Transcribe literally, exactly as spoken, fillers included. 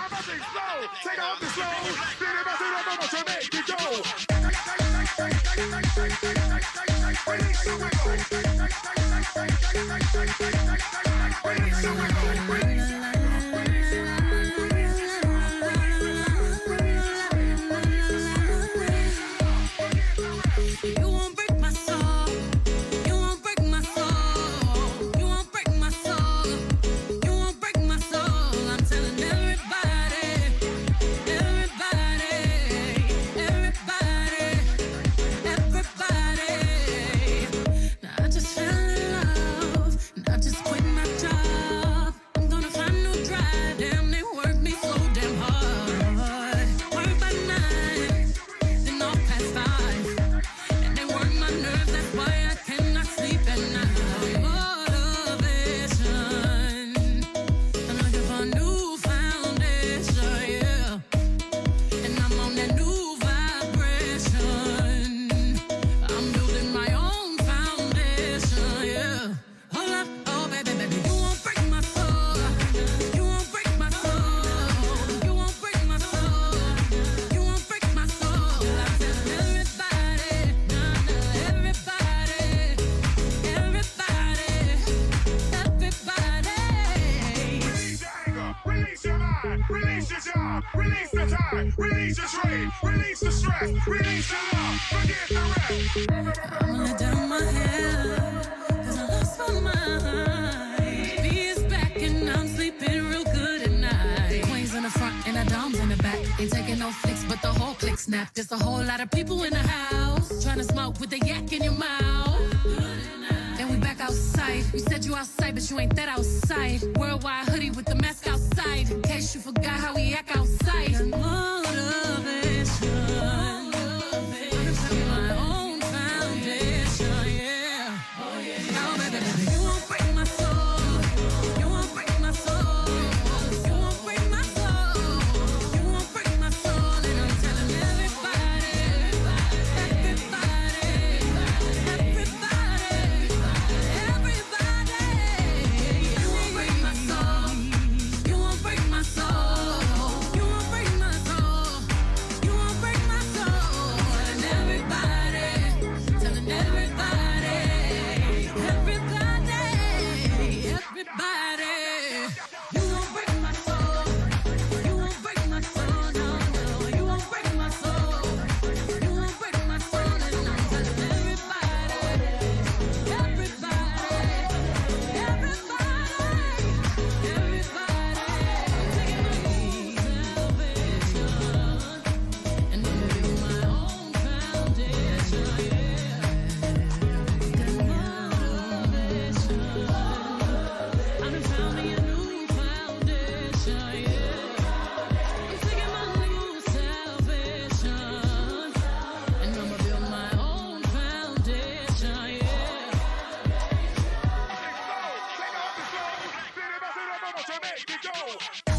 I'm about to explode. Take off the clothes. Then I'm about to know what to make you go. Release the wiggle. Release the wiggle. Release the wiggle. There's a whole lot of people in the house trying to smoke with a yak in your mouth. And we back outside. You said you outside, but you ain't that outside. Worldwide hoodie with the mask outside, in case you forgot how we act outside. Motivation. Go!